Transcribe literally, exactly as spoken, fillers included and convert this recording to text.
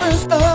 superstar.